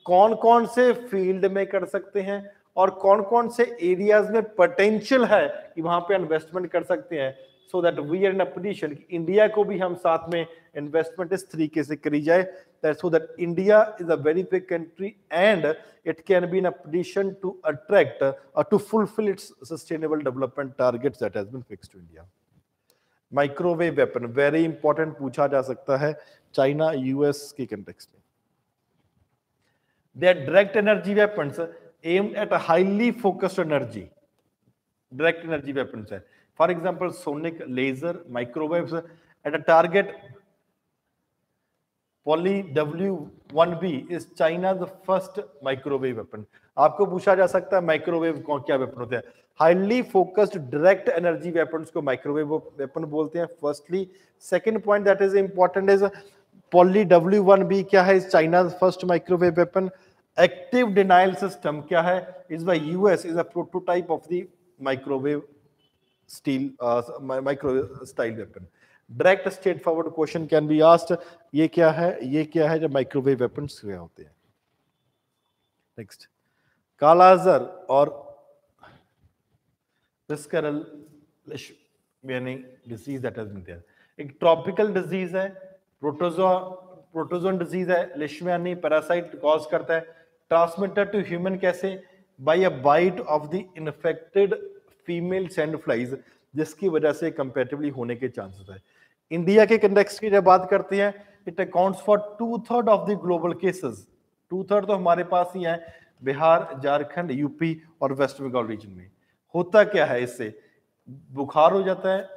कौन कौन से फील्ड में कर सकते हैं और कौन कौन से एरियाज में पोटेंशियल है कि वहां पे इन्वेस्टमेंट कर सकते हैं. So that we are in a position कि इंडिया को भी हम साथ में इन्वेस्टमेंट इस तरीके से करी जाए that so that India is a very big country and it can be in a position to attract और to fulfil its sustainable development targets that has been fixed to India. Microwave weapon very important पूछा जा सकता है China US के context में। They are direct energy weapons aimed at a highly focused energy. Direct energy weapons are, for example, sonic laser, microwaves at a target. Poly W one B is China's first microwave weapon. आपको पूछा जा सकता है microwave कौन क्या weapon होते हैं? Highly focused direct energy weapons को माइक्रोवेव वेपन बोलते हैं। Firstly, second point that is important is poly W one B क्या है? Is China's first microwave weapon. Active denial system क्या है? Is by US, is a prototype of the microwave steel microwave style weapon. Direct straight forward question can be asked, ये क्या है ये क्या है जब माइक्रोवेव वेपन्स क्या होते हैं। नेक्स्ट, कालाजार और विस्करल यानी disease that has been there, एक ट्रॉपिकल डिजीज है, प्रोटोजो प्रोटोजोन डिजीज है, लिशमियानी पैरासाइट कॉज करता है। ट्रांसमिटेड टू ह्यूमन कैसे? By a bite of the infected female sand flies, जिसकी वजह से कंपैरेटिवली होने के चांसेस है। इंडिया के कंटेक्स्ट की जब बात करते हैं, it accounts for two third of the global cases. Two third तो हमारे पास ही है, बिहार, झारखंड, यूपी और वेस्ट बंगाल रीजन में। होता क्या है इससे? बुखार हो जाता है,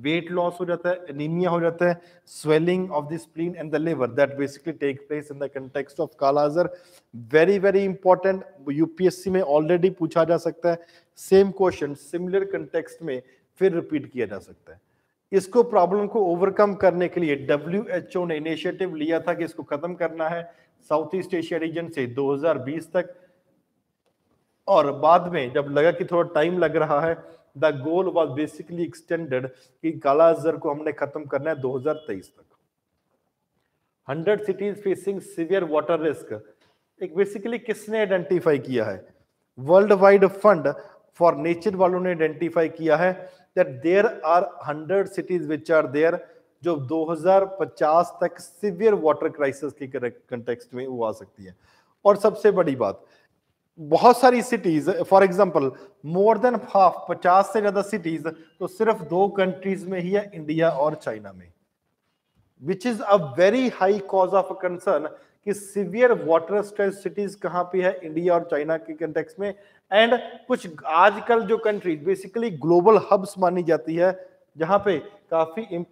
वेट लॉस हो जाता है, एनीमिया हो जाता है, swelling of the spleen and the liver that basically take place in the context of kala azar. Very very important, UPSC में ऑलरेडी पूछा जा सकता है। सेम क्वेश्चन सिमिलर कंटेक्स्ट में फिर रिपीट किया जा सकता है। इसको प्रॉब्लम को ओवरकम करने के लिए डब्ल्यू एच ओ ने इनिशिएटिव लिया था कि इसको खत्म करना है साउथ ईस्ट एशिया रीजन से दो हज़ार बीस तक, और बाद में जब लगा कि थोड़ा टाइम लग रहा है, the goal was basically extended कि कालाजार को हमने खत्म करना है दो हज़ार तेईस तक। Hundred cities facing severe water risk, एक बेसिकली किसने आइडेंटिफाई किया है? World wide fund for nature वालों ने आइडेंटिफाई किया है that there are hundred cities which are there जो दो हज़ार पचास तक सीवियर वाटर क्राइसिस के कंटेक्स्ट में वो आ सकती है। और सबसे बड़ी बात, बहुत सारी cities, for example more than half, पचास से ज्यादा सिटीज तो सिर्फ दो कंट्रीज में ही है, इंडिया और चाइना में, which is a very high cause of concern कि सीवियर वाटर स्ट्रेस सिटीज कहाँ पे है इंडिया और चाइना के कंटेक्स्ट में। एंड कुछ आजकल जो कंट्रीज बेसिकली ग्लोबल हब्स मानी जाती है, जहां पे काफी इम्प...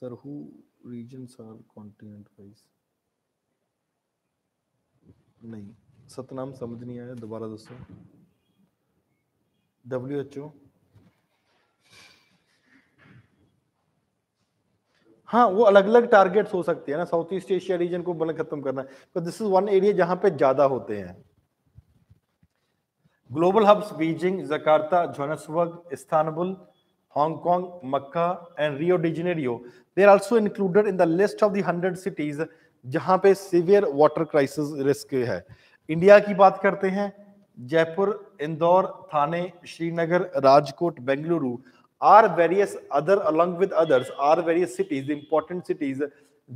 sir who regions are continent wise नहीं, सतनाम समझ नहीं आया, दोबारा दोस्तों। डब्ल्यू एच ओ हाँ, वो अलग अलग टारगेट्स हो सकती है ना, साउथ ईस्ट एशिया रीजन को बल खत्म करना है तो दिस इज वन एरिया जहां पे ज्यादा होते हैं। Global hubs Beijing, Jakarta, Johannesburg, Istanbul, Hong Kong, Mecca and Rio de Janeiro, they are also included in the list of the hundred cities जहां पे सीवियर वाटर क्राइसिस रिस्क है। India की बात करते हैं, Jaipur, Indore, Thane, Srinagar, Rajkot, Bengaluru are various other along with others are various cities, important cities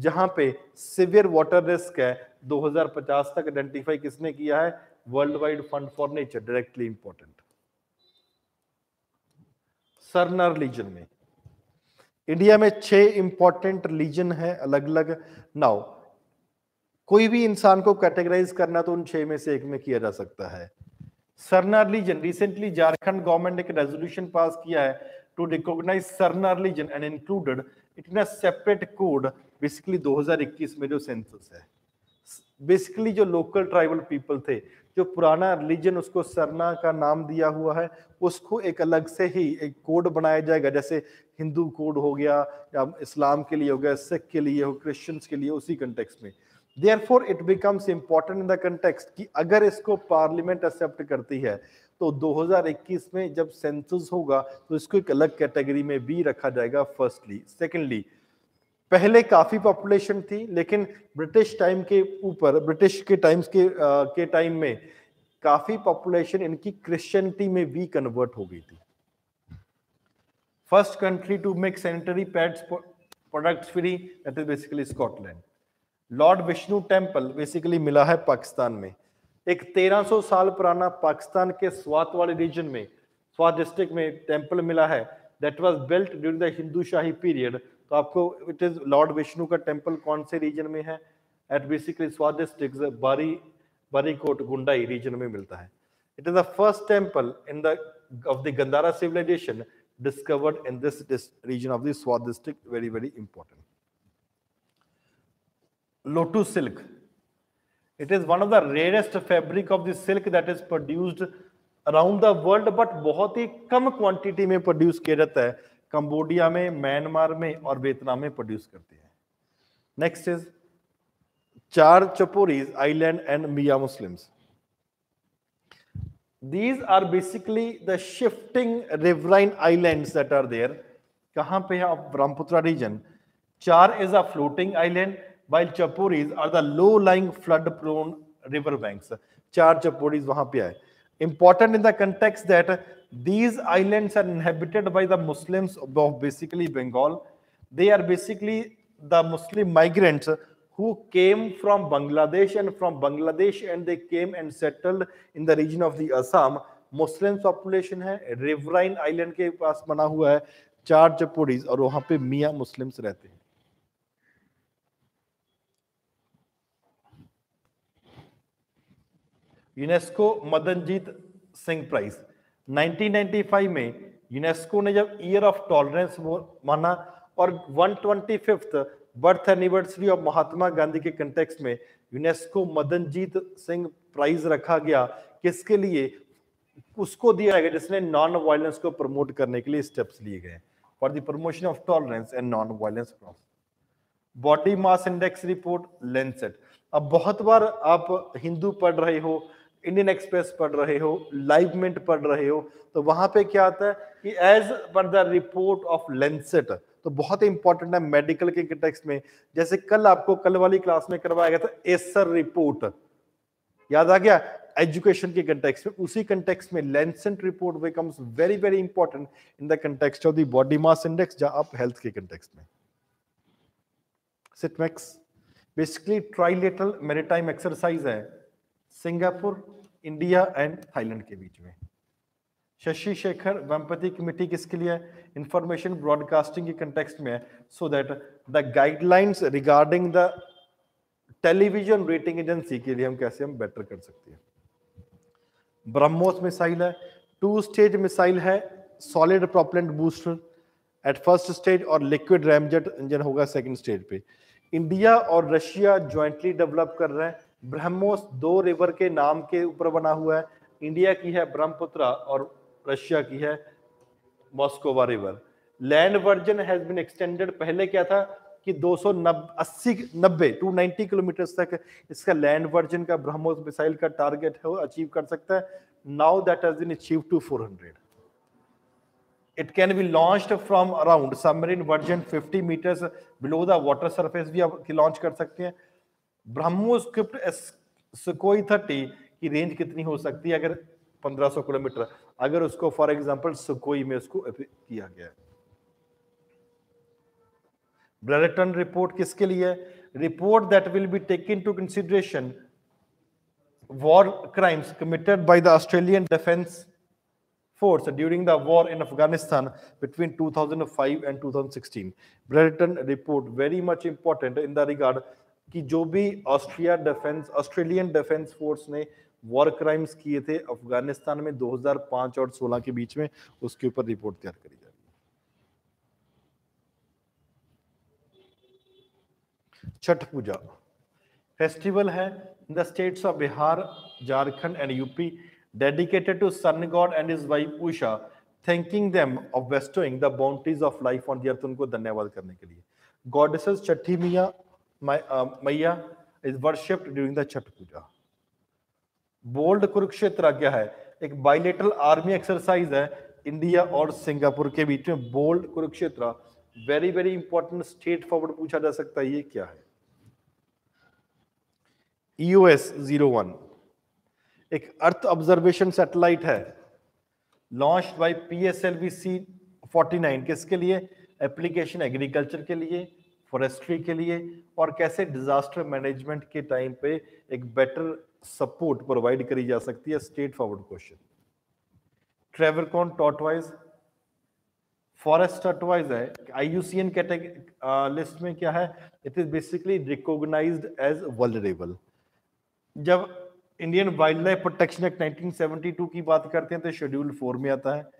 जहां पे severe water risk है। दो हज़ार पचास तक आइडेंटिफाई किसने किया है? World wide fund for nature, directly important. Sarna reason में, इंडिया में छह इंपॉर्टेंट रीजन है अलग अलग। नाउ कोई भी इंसान को कैटेगराइज करना तो उन छह में से एक में किया जा सकता है। Sarna reason, recently Jharkhand government ने एक रेजोल्यूशन पास किया है to recognise Sarna reason and included it in a separate code, basically दो हज़ार इक्कीस में जो सेंसस है। बेसिकली जो लोकल ट्राइबल पीपल थे, जो पुराना रिलीजन उसको सरना का नाम दिया हुआ है, उसको एक अलग से ही एक कोड बनाया जाएगा, जैसे हिंदू कोड हो गया या इस्लाम के लिए हो गया, सिख के लिए हो, क्रिश्चियंस के लिए, उसी कंटेक्स्ट में। Therefore it becomes important in the context कि अगर इसको पार्लियामेंट एक्सेप्ट करती है तो दो हज़ार इक्कीस में जब सेंसस होगा तो इसको एक अलग कैटेगरी में भी रखा जाएगा। फर्स्टली, सेकेंडली, पहले काफ़ी पॉपुलेशन थी, लेकिन ब्रिटिश टाइम के ऊपर, ब्रिटिश के टाइम्स के आ, के टाइम में काफी पॉपुलेशन इनकी क्रिश्चियनिटी में भी कन्वर्ट हो गई थी। First country to make sanitary pads products free, that is basically Scotland. Lord Vishnu temple basically मिला है पाकिस्तान में। एक तेरह सौ साल पुराना पाकिस्तान के स्वात वाले रीजन में, स्वात डिस्ट्रिक्ट में टेम्पल मिला है, that was built during the Hindu Shahi period. तो आपको इट इज लॉर्ड विष्णु का टेम्पल कौन से रीजन में है, एट बेसिकली स्वात डिस्ट्रिक्ट बारी बारीकोट गुंडाई रीजन में मिलता है। It is the first temple in the of the Gandhara civilisation discovered in this region of the Swat district, very very important. Lotus silk, it is one of the rarest fabric of the silk that is produced around the world, but बहुत ही कम quantity में produce किया जाता है। Cambodia में, Myanmar में और Vietnam में produce करते हैं। Next is char chaporis island and Mia Muslims. These are basically the shifting riverine islands that are there. कहाँ पे है आप? Brahmaputra region. Char is a floating island, while chaporis are the low lying flood prone river banks. Char chaporis wahan pe aaye. Important in the context that these islands are inhabited by the Muslims of basically Bengal. They are basically the Muslim migrants who came from Bangladesh, and from Bangladesh and they came and settled in the region of the Assam. Muslim population hai, riverine island ke paas bana hua hai Char chaporis, aur wahan pe Mia Muslims rehte hain. UNESCO Madanjeet Singh prize nineteen ninety five में UNESCO ने जब year of tolerance माना और one twenty fifth birth anniversary of Mahatma Gandhi के context में UNESCO Madanjeet Singh prize रखा गया। किसके लिए? उसको दिया गया जिसने नॉन वायलेंस को प्रमोट करने के लिए स्टेप्स लिए गए, for the promotion of tolerance and non violence. Body mass index report Lancet. अब बहुत बार आप हिंदू पढ़ रहे हो, इंडियन एक्सप्रेस पढ़ रहे हो, लाइव मिंट पढ़ रहे हो, तो वहां पे क्या आता है कि as per the report of Lancet, तो बहुत इंपॉर्टेंट है मेडिकल के कंटेक्स्ट में। जैसे कल आपको कल वाली क्लास में करवाया गया था एसर रिपोर्ट, याद आ गया? एजुकेशन के कंटेक्स्ट में, उसी कंटेक्स्ट में Lancet report becomes very very important in the context of the body mass index, जहां आप हेल्थ के कंटेक्स्ट में। SITMEX basically trilateral maritime exercise है सिंगापुर, इंडिया एंड थाईलैंड के बीच में। शशि शेखर वेम्पति कमेटी किसके लिए? इंफॉर्मेशन ब्रॉडकास्टिंग के कंटेक्स्ट में है, so that the guidelines regarding the television rating agency के लिए हम कैसे हम बेटर कर सकते हैं। ब्रह्मोस मिसाइल है, टू स्टेज मिसाइल है, solid propellant booster at first stage और लिक्विड रैमजेट इंजन होगा सेकेंड स्टेज पे। इंडिया और रशिया ज्वाइंटली डेवलप कर रहे हैं। ब्रह्मोस दो रिवर के नाम के ऊपर बना हुआ है, इंडिया की है ब्रह्मपुत्र और रशिया की है Moskva river. Land version has been extended, पहले क्या था कि दो सौ अस्सी नब्बे दो सौ नब्बे किलोमीटर तक इसका लैंड वर्जन का ब्रह्मोस मिसाइल का टारगेट है वो अचीव कर सकता है। Now that has been achieved to four hundred. It can be launched from around submarine version fifty meters below the water surface भी आप लॉन्च कर सकते हैं। ब्रह्मोस सुकोई तीस की रेंज कितनी हो सकती है? अगर पंद्रह सौ किलोमीटर, अगर उसको फॉर एग्जांपल सुकोई में उसको किया गया है। ब्रेरेटन रिपोर्ट किसके लिए? Report that will be taken to consideration war crimes committed by the Australian defence Force during the war in Afghanistan between two thousand five and two thousand sixteen. Brereton report very much important in the regard कि जो भी Austria defence Australian defence force ने war crimes किए थे अफगानिस्तान में दो हज़ार पाँच और सोलह के बीच में, उसके ऊपर रिपोर्ट तैयार करी जा रही है। छठ पूजा फेस्टिवल है in the states of Bihar, Jharkhand and UP, dedicated to sun god and his wife Usha, thanking them of bestowing the bounties of life on the earth. उनको धन्यवाद करने के लिए goddesses छठी मिया मैया is worshipped during the Chhath Puja. Bold Kurukshetra क्या है? एक bilateral army exercise है इंडिया और सिंगापुर के बीच में। Bold Kurukshetra very very important, straight forward पूछा जा सकता है ये क्या है। E O S zero one एक अर्थ ऑब्जर्वेशन सैटेलाइट है launch by PSLV C forty nine, किसके लिए? एप्लीकेशन एग्रीकल्चर के लिए, फॉरेस्ट्री के लिए, और कैसे डिजास्टर मैनेजमेंट के टाइम पे एक बेटर सपोर्ट प्रोवाइड करी जा सकती है। Straight forward question. Travancore tortoise, forest tortoise है। आईयूसीएन कैटेगरी लिस्ट में क्या है? It is basically recognised as vulnerable. जब Indian wild life protection act nineteen seventy two की बात करते हैं तो शेड्यूल फोर में आता है।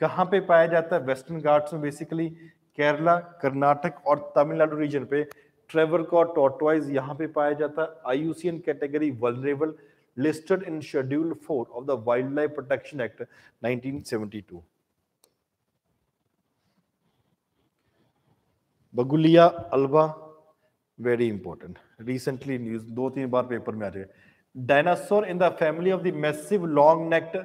कहाँ पे पाया जाता है? वेस्टर्न घाट्स में, बेसिकली केरला, कर्नाटक और तमिलनाडु रीजन पे ट्रेवरकॉन टॉर्टवाइज यहाँ पे पाया जाता है। IUCN category vulnerable, listed in schedule four of the wild life protection act nineteen seventy two. Bagualia, alba, very important, recently news दो तीन बार पेपर में आ रही है। Dinosaur in the family of the massive long necked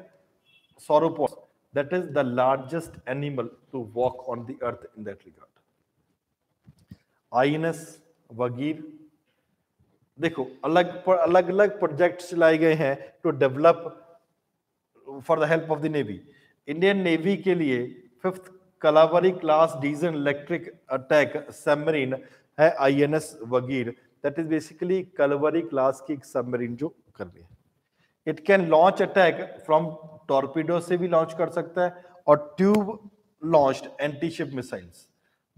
sauropods, that is the largest animal to walk on the earth in that regard. INS Vagir, देखो अलग पर अलग अलग प्रोजेक्ट्स लाए गए हैं to develop for the help of the navy. Indian navy के लिए fifth Kalvari class diesel electric attack submarine है INS Vagir. That is basically Kalvari class की एक सबमरीन जो कर रही है। It can launch attack from torpedo से भी लॉन्च कर सकता है और tube launched antiship missiles.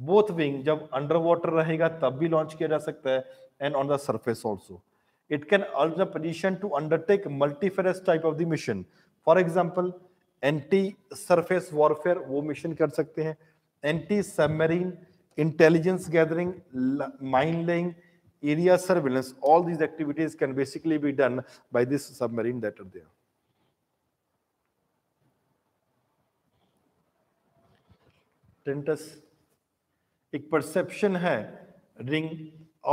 Both wing जब अंडर वाटर रहेगा तब भी लॉन्च किया जा सकता है and on the surface also. It can also position to undertake multifarious type of the mission, for example anti surface warfare वो मिशन कर सकते हैं, anti submarine, intelligence gathering, mine laying, area surveillance, all these activities can basically be done by this submarine that are there. Tintus, एक perception है ring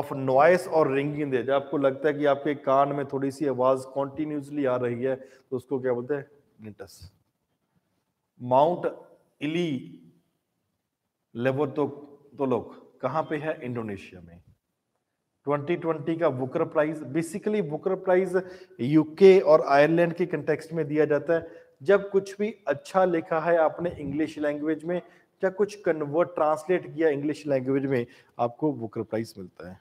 of noise और ring in the. जब आपको लगता है कि आपके कान में थोड़ी सी आवाज कॉन्टिन्यूसली आ रही है तो उसको क्या बोलते हैं? टिंटस। माउंट इली लेवोतोलोक कहाँ पे है? इंडोनेशिया में। ट्वेंटी ट्वेंटी का Booker prize, basically Booker prize UK और आयरलैंड के कंटेक्स्ट में दिया जाता है जब कुछ भी अच्छा लिखा है आपने इंग्लिश लैंग्वेज में या कुछ कन्वर्ट ट्रांसलेट किया इंग्लिश लैंग्वेज में, आपको बुकर प्राइज मिलता है।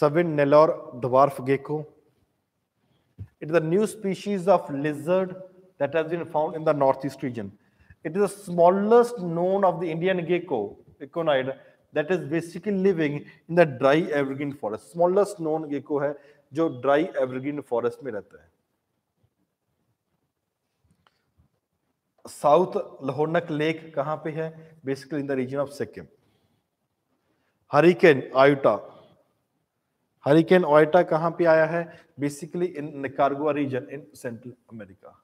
Sabin Nellore dwarf gecko, it is the new species of lizard that has been found in the north east region. It is the smallest known of the Indian gecko gekkonid that is basically living in the dry evergreen forest. Smallest known gecko है जो dry evergreen forest में रहता है। South Lahontak Lake कहाँ पे है? Basically in the region of Sikkim. Hurricane Iota, Hurricane Iota कहाँ पे आया है? Basically in Nicaragua region in Central America.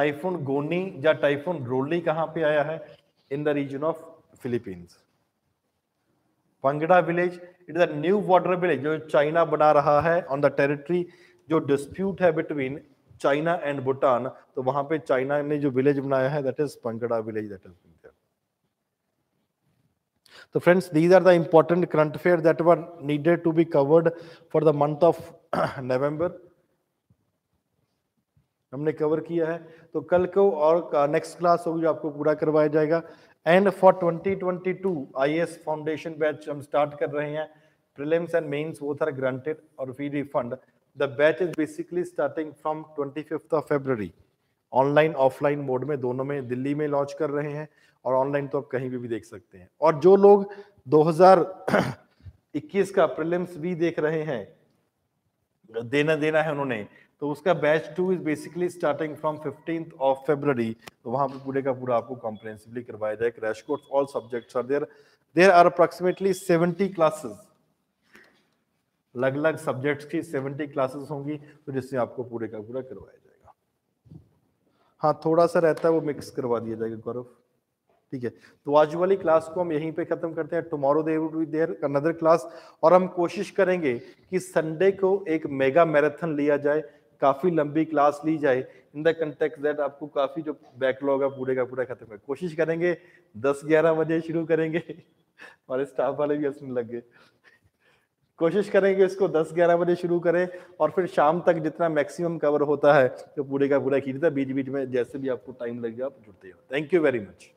Typhoon Goni या Typhoon Rolly कहाँ पे आया है? In the region of Philippines. पंगड़ा village, it is a new water village जो चाइना बना रहा है ऑन द टेरिटरी। जो डिस्प्यूट है बिटवीन चाइना एंड भूटान, तो वहां पे चाइना ने जो विलेज बनाया है that is पंगड़ा village that is there. तो friends, these are the important current affair that were needed to be covered for the month of November. हमने कवर किया है तो कल को और नेक्स्ट क्लास होगी जो आपको पूरा करवाया जाएगा। And for twenty twenty two IAS foundation batch हम स्टार्ट कर रहे हैं। Prelims and mains both are granted और fee refund. The batch is basically starting from twenty fifth of February. Online offline mode में दोनों में दिल्ली में लॉन्च कर रहे हैं और ऑनलाइन तो आप कहीं भी, भी देख सकते हैं। और जो लोग दो हज़ार इक्कीस का प्रीलिम्स भी देख रहे हैं, देना देना है उन्होंने, तो उसका batch two is basically starting from fifteenth of February. तो वहां पे पूरे का पूरा आपको कॉम्प्रिहेंसिवली करवाया जाए। Crash course all subjects are there. There are approximately seventy classes, अलग अलग सब्जेक्ट्स की सेवेंटी क्लासेस होंगी, तो जिससे आपको पूरे का पूरा करवाया जाएगा। हाँ, थोड़ा सा रहता है वो मिक्स करवा दिया जाएगा, गौरव, ठीक है। तो आज वाली क्लास को हम यहीं पे खत्म करते हैं। Tomorrow there will be there another class, और हम कोशिश करेंगे कि संडे को एक मेगा मैराथन लिया जाए, काफी लंबी क्लास ली जाए इन द कंटेक्स्ट दैट आपको काफी जो बैकलॉग है पूरे का पूरा खत्म कर। कोशिश करेंगे दस ग्यारह बजे शुरू करेंगे, हमारे स्टाफ वाले भी इसमें लग गए। कोशिश करें कि इसको दस ग्यारह बजे शुरू करें और फिर शाम तक जितना मैक्सिमम कवर होता है तो पूरे का पूरा कीजिए। बीच बीच में जैसे भी आपको टाइम लग जाए आप जुड़ते हो। Thank you very much.